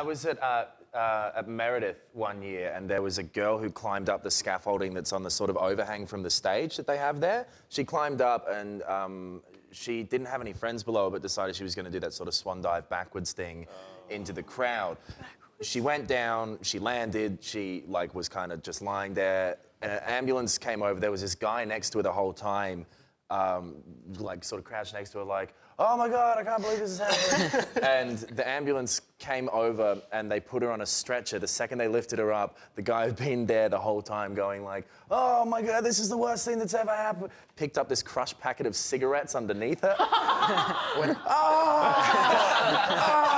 I was at Meredith one year, and there was a girl who climbed up the scaffolding that's on the sort of overhang from the stage that they have there. She climbed up, and she didn't have any friends below her, but decided she was going to do that sort of swan dive backwards thing into the crowd. She went down, she landed, she like was kind of just lying there. An ambulance came over. There was this guy next to her the whole time, like sort of crouched next to her, like, "Oh my God, I can't believe this is happening." And the ambulance came over and they put her on a stretcher. The second they lifted her up, the guy who'd been there the whole time going like, "Oh my God, this is the worst thing that's ever happened," picked up this crushed packet of cigarettes underneath her, went, "Oh!"